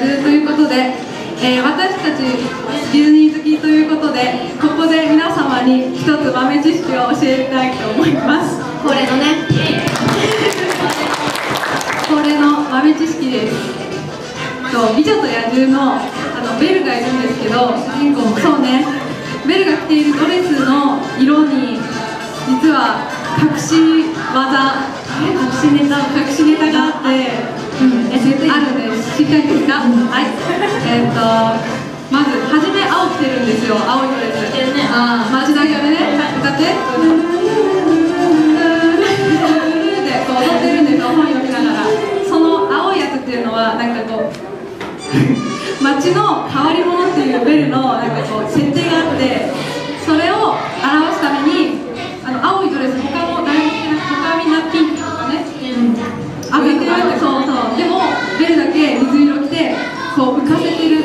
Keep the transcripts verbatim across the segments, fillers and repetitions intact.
ということで、えー、私たちディズニー好きということで、ここで皆様に一つ豆知識を教えたいと思います。これのねこれの豆知識です。美女と野獣 の, あのベルがいるんですけど、主人公そうねベルが着ているドレスの色に実は隠し技隠しネタ隠しネタがあって、うん、あるんです。しっかりですか、うん、はいえっ、ー、とまず初め青着てるんですよ。青いドレス着てるね。ああマジだけどね、歌ってでこう踊ってるんですよ、本読みながら。その青いやつっていうのはなんかこう街の変わり者っていうベルのなんかこう設定があって、それを表すためにあの青いドレス、他も誰も着てなくて他みんなピンクとかね、あげてるわけ。そうそうでもベルだけ水色着てこう浮かせてる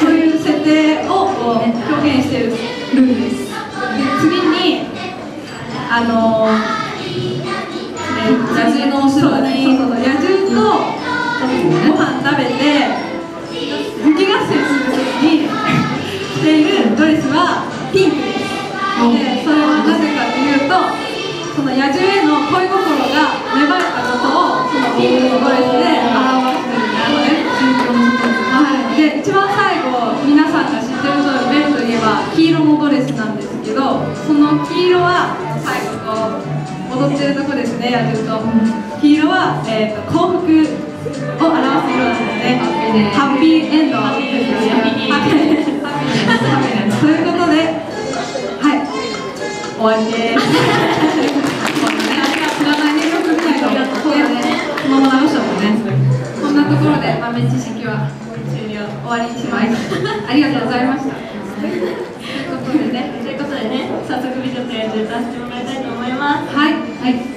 そういう設定をこう表現してるんです。で次にあの野獣のお城に野獣とご飯食べて武器合戦するときに着ているドレスはピンクです。でそれはなぜかというと、その野獣への恋心が芽生えたことをそのピンクのドレスで表してるんですね。で一番最後皆さんが知ってる通りベルといえば黄色のドレスなんですけど、その黄色は最後こう踊ってるとこですね、野獣と。黄色は、えー、と幸福を表す色なんですね。ハッピーエンドハッピーですよね。ということで、はい、終わりです。知らないね、よく見ないと思って、そのまま直したもんね。こんなところで豆知識は終了、終わりにします。ありがとうございました。ということでね、ということでね、早速美女と野獣歌わせてもらいたいと思います。はい、はい。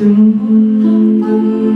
Dum dum dum.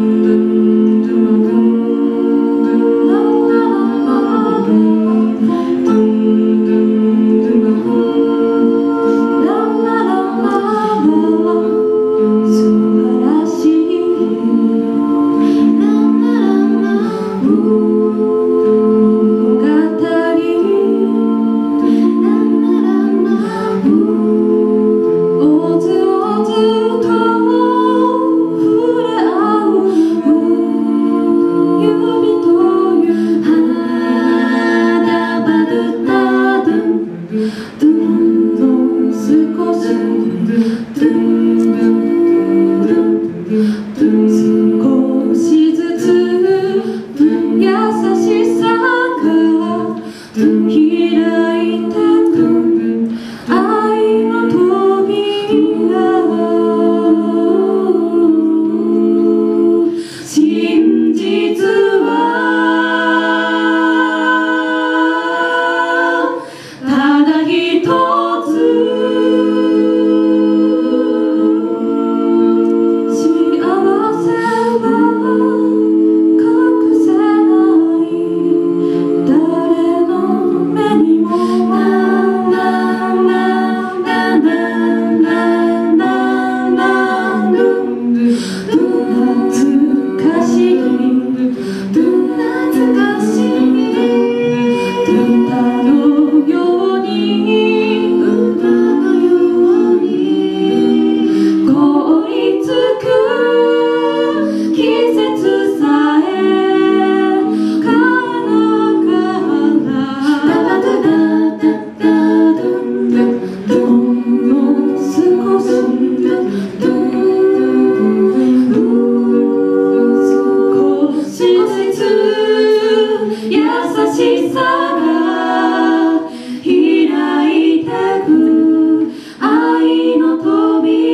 Be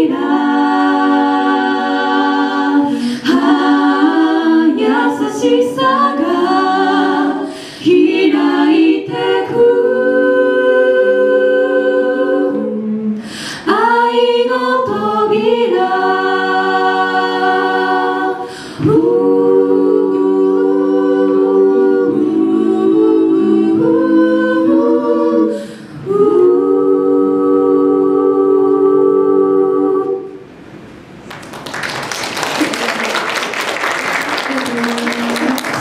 ルルタンタンタリッタンタンルルタンタンタリッタ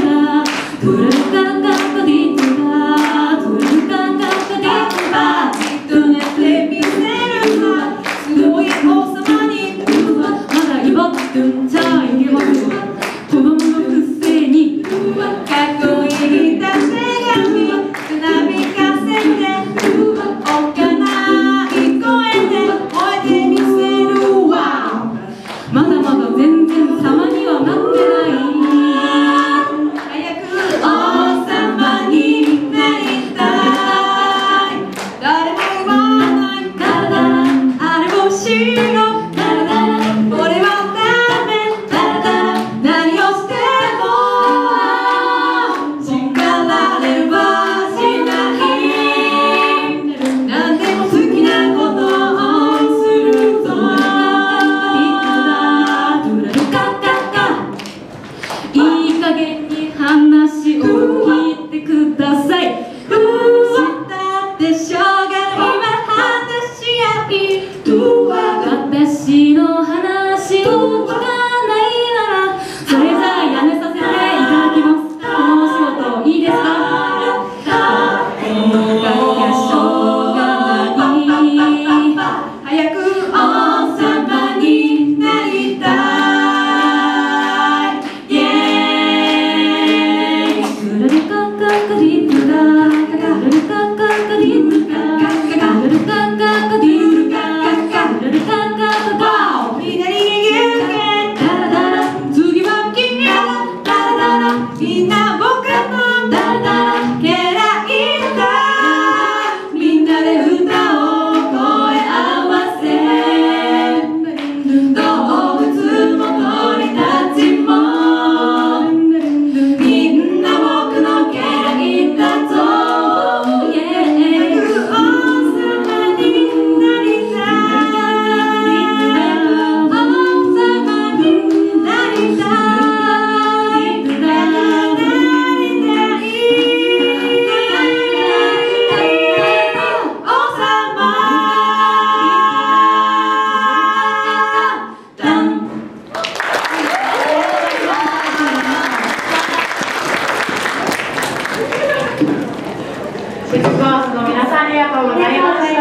ンタンご視聴ありがとうございました。